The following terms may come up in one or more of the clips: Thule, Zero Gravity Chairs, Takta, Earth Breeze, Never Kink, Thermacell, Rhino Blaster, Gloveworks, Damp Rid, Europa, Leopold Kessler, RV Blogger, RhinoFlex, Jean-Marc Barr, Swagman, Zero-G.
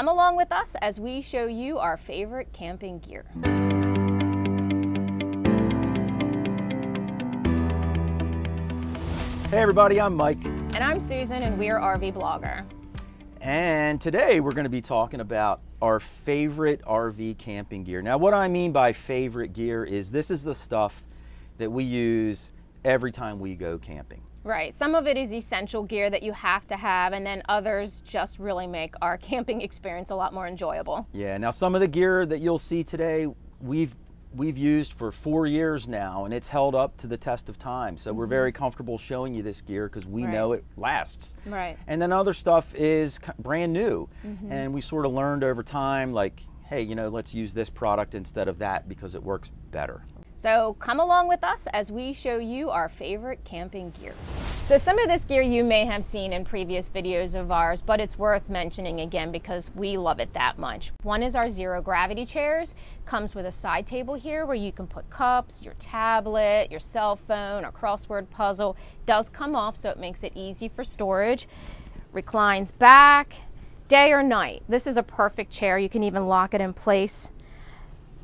Come along with us as we show you our favorite camping gear. Hey everybody, I'm Mike. And I'm Susan, and we're RV Blogger. And today we're going to be talking about our favorite RV camping gear. Now, what I mean by favorite gear is this is the stuff that we use every time we go camping. Right, some of it is essential gear that you have to have, and then others just really make our camping experience a lot more enjoyable. Yeah, now some of the gear that you'll see today, we've used for 4 years now, and it's held up to the test of time. So we're very comfortable showing you this gear because we know it lasts. Right. And then other stuff is brand new. And we sort of learned over time, like, hey, you know, let's use this product instead of that because it works better. So come along with us as we show you our favorite camping gear. So some of this gear you may have seen in previous videos of ours, but it's worth mentioning again because we love it that much. One is our Zero Gravity Chairs. Comes with a side table here where you can put cups, your tablet, your cell phone, a crossword puzzle. Does come off, so it makes it easy for storage. Reclines back, day or night. This is a perfect chair. You can even lock it in place.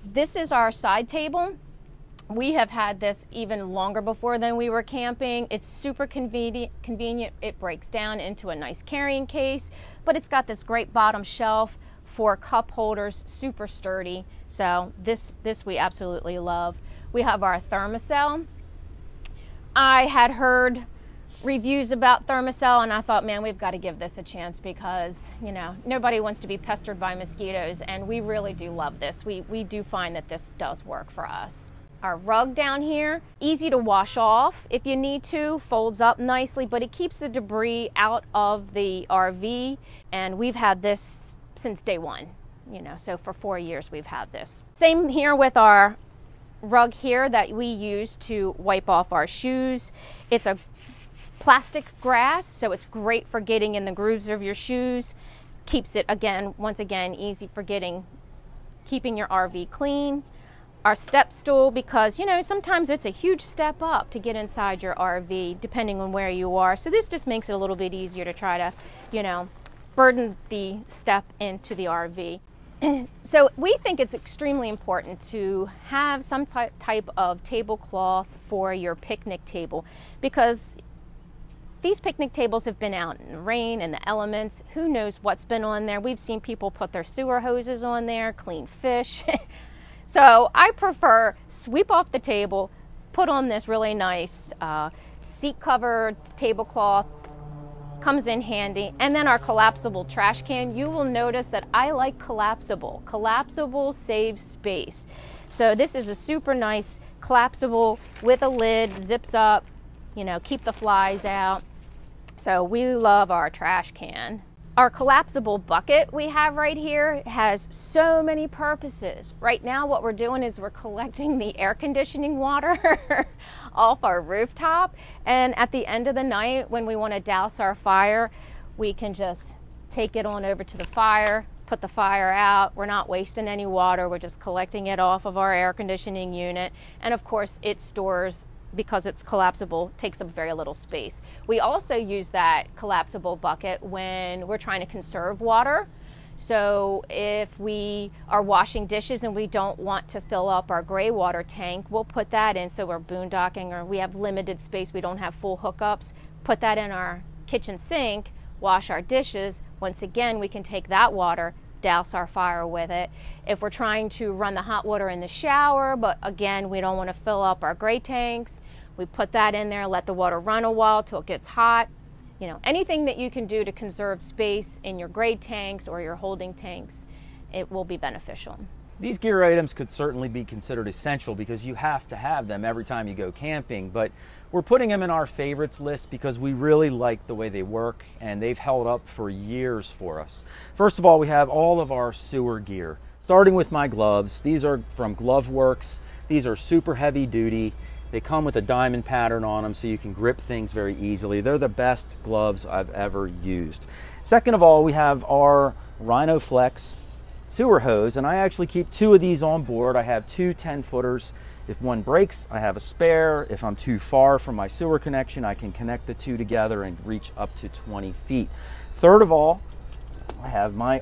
This is our side table. We have had this even longer before than we were camping. It's super convenient. It breaks down into a nice carrying case, but it's got this great bottom shelf for cup holders, super sturdy. So this we absolutely love. We have our Thermacell. I had heard reviews about Thermacell, and I thought, man, we've got to give this a chance because, you know, nobody wants to be pestered by mosquitoes, and we really do love this. We do find that this does work for us. Our rug down here, easy to wash off if you need to, folds up nicely, but it keeps the debris out of the RV, and we've had this since day one, you know, so for 4 years we've had this. Same here with our rug here that we use to wipe off our shoes. It's a plastic grass, so it's great for getting in the grooves of your shoes. Keeps it, again, once again, easy for keeping your RV clean. Our step stool, because, you know, sometimes it's a huge step up to get inside your RV depending on where you are, so this just makes it a little bit easier to try to, you know, burden the step into the RV. So we think it's extremely important to have some type of tablecloth for your picnic table, because these picnic tables have been out in the rain and the elements. Who knows what's been on there? We've seen people put their sewer hoses on there, clean fish. So I prefer sweep off the table, put on this really nice seat cover tablecloth, comes in handy. And then our collapsible trash can. You will notice that I like collapsible. Collapsible saves space. So this is a super nice collapsible with a lid, zips up, you know, keep the flies out. So we love our trash can. Our collapsible bucket we have right here has so many purposes. Right now what we're doing is we're collecting the air conditioning water off our rooftop, and at the end of the night when we want to douse our fire, we can just take it on over to the fire, put the fire out. We're not wasting any water, we're just collecting it off of our air conditioning unit, and of course it stores, because it's collapsible, takes up very little space. We also use that collapsible bucket when we're trying to conserve water. So if we are washing dishes and we don't want to fill up our gray water tank, we'll put that in, so we're boondocking or we have limited space, we don't have full hookups, put that in our kitchen sink, wash our dishes. Once again, we can take that water, douse our fire with it. If we're trying to run the hot water in the shower, but again, we don't want to fill up our gray tanks, we put that in there, let the water run a while till it gets hot. You know, anything that you can do to conserve space in your gray tanks or your holding tanks, it will be beneficial. These gear items could certainly be considered essential because you have to have them every time you go camping, but we're putting them in our favorites list because we really like the way they work and they've held up for years for us. First of all, we have all of our sewer gear, starting with my gloves. These are from Gloveworks. These are super heavy duty. They come with a diamond pattern on them so you can grip things very easily. They're the best gloves I've ever used. Second of all, we have our RhinoFlex sewer hose, and I actually keep two of these on board. I have two 10-footers. If one breaks, I have a spare. If I'm too far from my sewer connection, I can connect the two together and reach up to 20 feet. Third of all, I I have my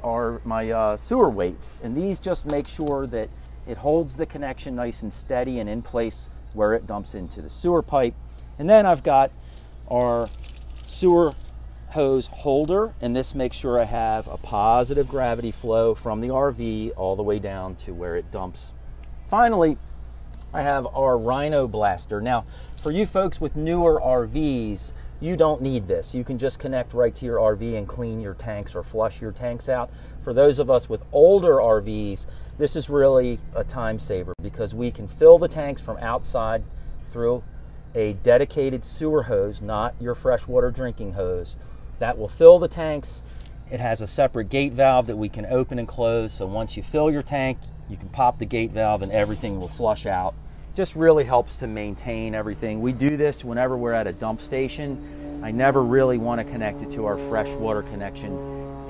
sewer weights, and these just make sure that it holds the connection nice and steady and in place where it dumps into the sewer pipe. And then I've got our sewer hose holder, and this makes sure I have a positive gravity flow from the RV all the way down to where it dumps. Finally, I have our Rhino Blaster. Now, for you folks with newer RVs, you don't need this. You can just connect right to your RV and clean your tanks or flush your tanks out. For those of us with older RVs, this is really a time saver because we can fill the tanks from outside through a dedicated sewer hose, not your freshwater drinking hose. That will fill the tanks. It has a separate gate valve that we can open and close, so once you fill your tank, you can pop the gate valve and everything will flush out. Just really helps to maintain everything. We do this whenever we're at a dump station. I never really want to connect it to our fresh water connection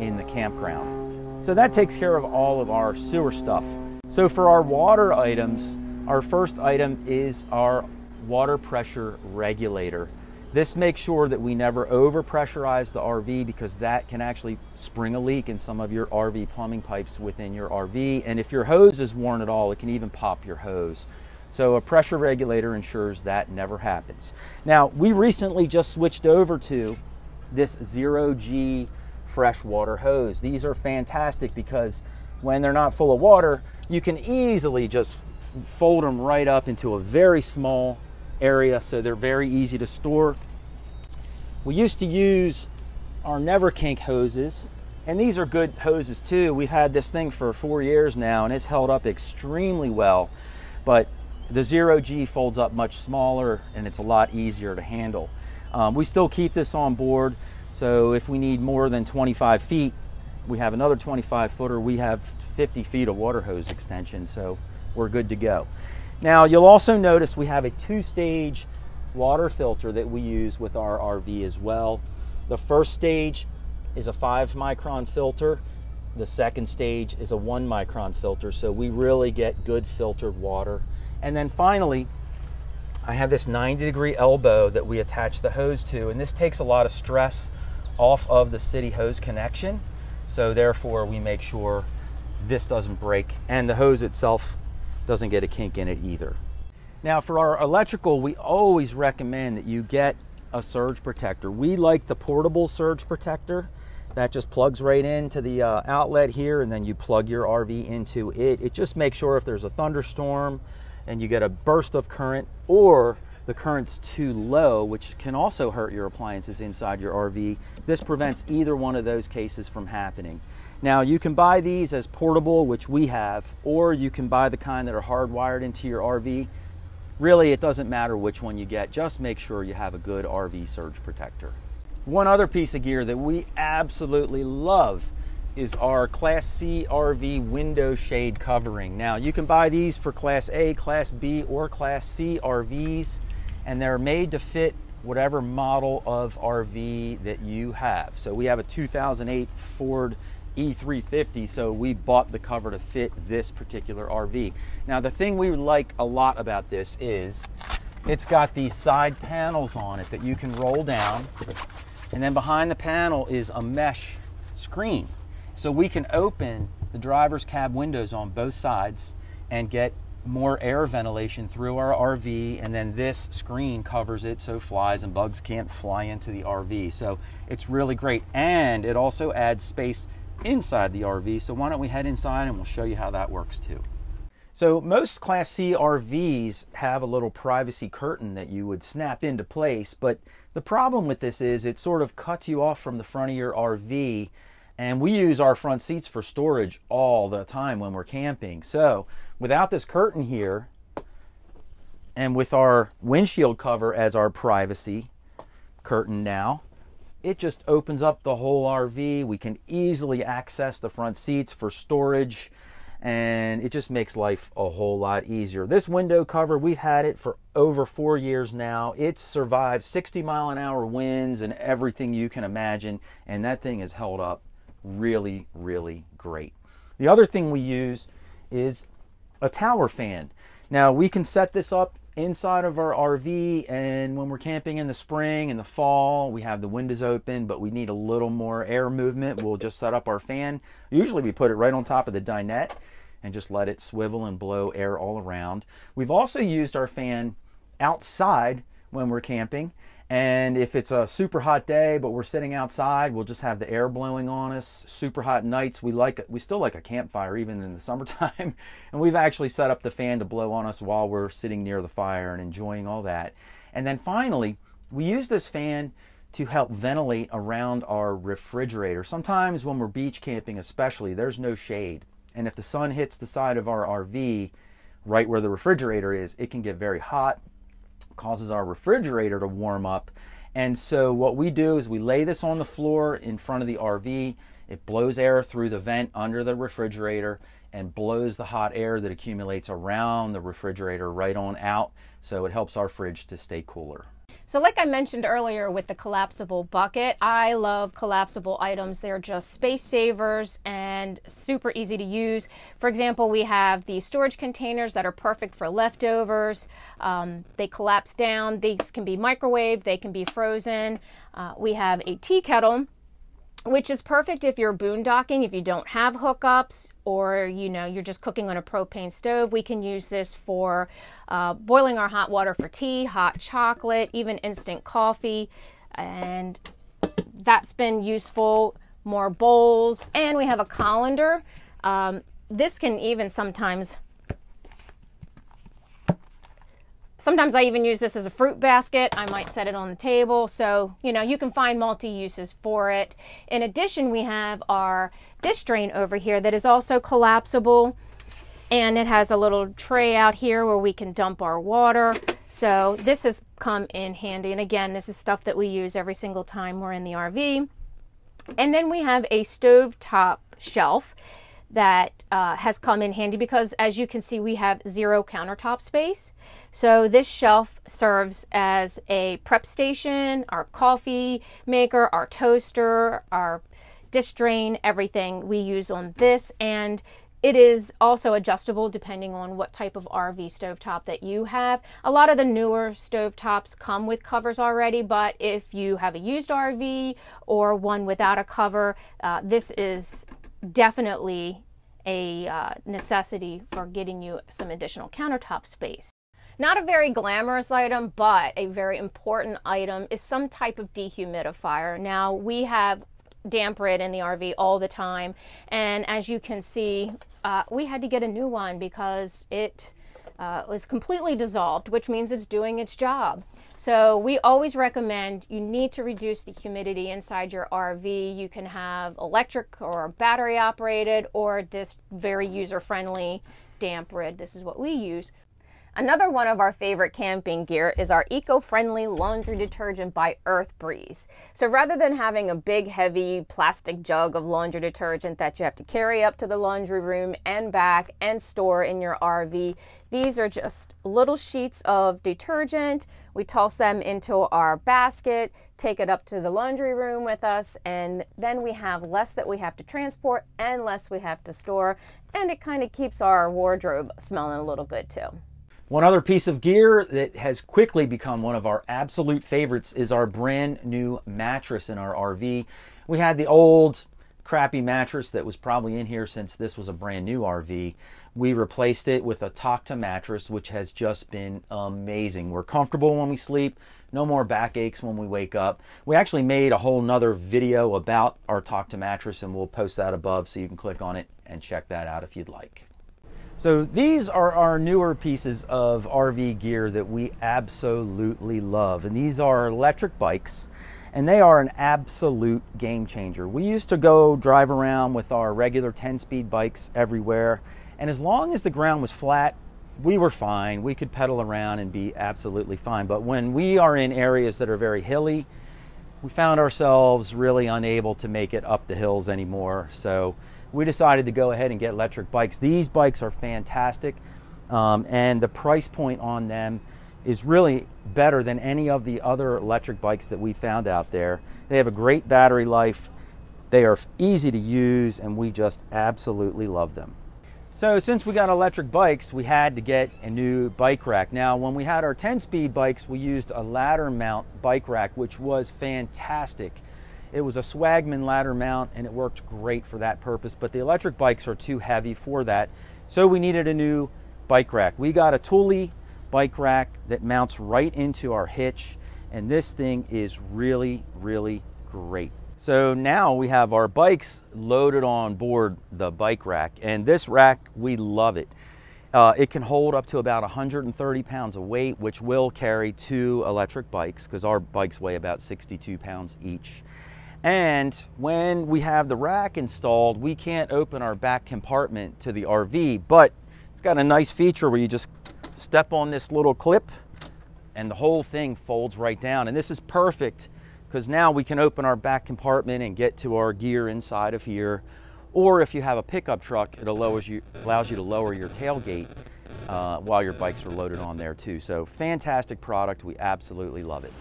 in the campground. So that takes care of all of our sewer stuff. So for our water items, our first item is our water pressure regulator. This makes sure that we never over pressurize the RV because that can actually spring a leak in some of your RV plumbing pipes within your RV. And if your hose is worn at all, it can even pop your hose. So a pressure regulator ensures that never happens. Now, we recently just switched over to this Zero-G freshwater hose. These are fantastic because when they're not full of water, you can easily just fold them right up into a very small area, so they're very easy to store. We used to use our Never Kink hoses, and these are good hoses too. We've had this thing for 4 years now, and it's held up extremely well, but the Zero-G folds up much smaller and it's a lot easier to handle. We still keep this on board, so if we need more than 25 feet, we have another 25 footer. We have 50 feet of water hose extension, so we're good to go. Now, you'll also notice we have a two-stage water filter that we use with our RV as well. The first stage is a 5 micron filter. The second stage is a 1 micron filter, so we really get good filtered water. And then finally, I have this 90-degree elbow that we attach the hose to, and this takes a lot of stress off of the city hose connection. So therefore, we make sure this doesn't break and the hose itself doesn't get a kink in it either. Now for our electrical, we always recommend that you get a surge protector. We like the portable surge protector. That just plugs right into the outlet here, and then you plug your RV into it. It just makes sure if there's a thunderstorm and you get a burst of current, or the current's too low, which can also hurt your appliances inside your RV. This prevents either one of those cases from happening. Now, you can buy these as portable, which we have, or you can buy the kind that are hardwired into your RV. Really, it doesn't matter which one you get. Just make sure you have a good RV surge protector. One other piece of gear that we absolutely love is our Class C RV window shade covering. Now, you can buy these for Class A, Class B, or Class C RVs, and they're made to fit whatever model of RV that you have. So we have a 2008 Ford E350, so we bought the cover to fit this particular RV. Now, the thing we like a lot about this is it's got these side panels on it that you can roll down, and then behind the panel is a mesh screen. So we can open the driver's cab windows on both sides and get more air ventilation through our RV, and then this screen covers it so flies and bugs can't fly into the RV. So it's really great, and it also adds space inside the RV. So why don't we head inside and we'll show you how that works too. So most Class C RVs have a little privacy curtain that you would snap into place, but the problem with this is it sort of cuts you off from the front of your RV. And we use our front seats for storage all the time when we're camping. So without this curtain here, and with our windshield cover as our privacy curtain now, it just opens up the whole RV. We can easily access the front seats for storage, and it just makes life a whole lot easier. This window cover, we've had it for over 4 years now. It's survived 60-mile-an-hour winds and everything you can imagine, and that thing has held up really, really great. The other thing we use is a tower fan. Now, we can set this up inside of our RV, and when we're camping in the spring and the fall, we have the windows open, but we need a little more air movement. We'll just set up our fan. Usually we put it right on top of the dinette and just let it swivel and blow air all around. We've also used our fan outside when we're camping. And if it's a super hot day, but we're sitting outside, we'll just have the air blowing on us. Super hot nights, we still like a campfire even in the summertime. And we've actually set up the fan to blow on us while we're sitting near the fire and enjoying all that. And then finally, we use this fan to help ventilate around our refrigerator. Sometimes when we're beach camping especially, there's no shade. And if the sun hits the side of our RV, right where the refrigerator is, it can get very hot. Causes our refrigerator to warm up. And so what we do is we lay this on the floor in front of the RV. It blows air through the vent under the refrigerator and blows the hot air that accumulates around the refrigerator right on out. So it helps our fridge to stay cooler. So like I mentioned earlier with the collapsible bucket, I love collapsible items. They're just space savers and super easy to use. For example, we have the storage containers that are perfect for leftovers. They collapse down. These can be microwaved. They can be frozen. We have a tea kettle, which is perfect if you're boondocking, if you don't have hookups, or you know, you're just cooking on a propane stove. We can use this for boiling our hot water for tea, hot chocolate, even instant coffee, and that's been useful. More bowls, and we have a colander. This can even sometimes I even use this as a fruit basket. I might set it on the table. So, you know, you can find multi-uses for it. In addition, we have our dish drain over here that is also collapsible. And it has a little tray out here where we can dump our water. So this has come in handy. And again, this is stuff that we use every single time we're in the RV. And then we have a stovetop shelf that has come in handy because, as you can see, we have zero countertop space. So this shelf serves as a prep station, our coffee maker, our toaster, our dish drain, everything we use on this. And it is also adjustable depending on what type of RV stovetop that you have. A lot of the newer stovetops come with covers already, but if you have a used RV or one without a cover, this is definitely a necessity for getting you some additional countertop space. Not a very glamorous item, but a very important item is some type of dehumidifier. Now, we have Damp Rid in the RV all the time, and as you can see, we had to get a new one because it was completely dissolved, which means it's doing its job. So we always recommend you need to reduce the humidity inside your RV. You can have electric or battery operated, or this very user-friendly Damp Rid. This is what we use. Another one of our favorite camping gear is our eco-friendly laundry detergent by Earth Breeze. So rather than having a big, heavy plastic jug of laundry detergent that you have to carry up to the laundry room and back and store in your RV, these are just little sheets of detergent. We toss them into our basket, take it up to the laundry room with us, and then we have less that we have to transport and less we have to store, and it kind of keeps our wardrobe smelling a little good too. One other piece of gear that has quickly become one of our absolute favorites is our brand new mattress in our RV. We had the old crappy mattress that was probably in here since this was a brand new RV. We replaced it with a Takta mattress, which has just been amazing. We're comfortable when we sleep, no more backaches when we wake up. We actually made a whole nother video about our Takta mattress, and we'll post that above so you can click on it and check that out if you'd like. So these are our newer pieces of RV gear that we absolutely love. And these are electric bikes, and they are an absolute game changer. We used to go drive around with our regular 10-speed bikes everywhere. And as long as the ground was flat, we were fine. We could pedal around and be absolutely fine. But when we are in areas that are very hilly, we found ourselves really unable to make it up the hills anymore. So we decided to go ahead and get electric bikes. These bikes are fantastic, and the price point on them is really better than any of the other electric bikes that we found out there. They have a great battery life, they are easy to use, and we just absolutely love them. So since we got electric bikes, we had to get a new bike rack. Now, when we had our 10-speed bikes, we used a ladder mount bike rack, which was fantastic. It was a Swagman ladder mount, and it worked great for that purpose, but the electric bikes are too heavy for that, so we needed a new bike rack. We got a Thule bike rack that mounts right into our hitch, and this thing is really, really great. So now we have our bikes loaded on board the bike rack, and this rack, we love it. It can hold up to about 130 pounds of weight, which will carry two electric bikes because our bikes weigh about 62 pounds each. And when we have the rack installed, we can't open our back compartment to the RV, but it's got a nice feature where you just step on this little clip and the whole thing folds right down. And this is perfect because now we can open our back compartment and get to our gear inside of here. Or if you have a pickup truck, it allows you to lower your tailgate while your bikes are loaded on there too. So fantastic product, we absolutely love it.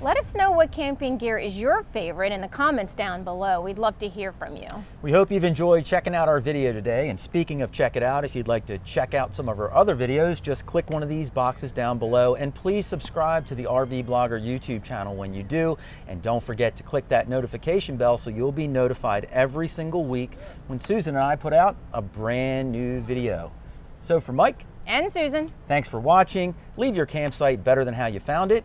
Let us know what camping gear is your favorite in the comments down below. We'd love to hear from you. We hope you've enjoyed checking out our video today. And speaking of check it out, if you'd like to check out some of our other videos, just click one of these boxes down below. And please subscribe to the RV Blogger YouTube channel when you do. And don't forget to click that notification bell so you'll be notified every single week when Susan and I put out a brand new video. So for Mike and Susan, thanks for watching. Leave your campsite better than how you found it.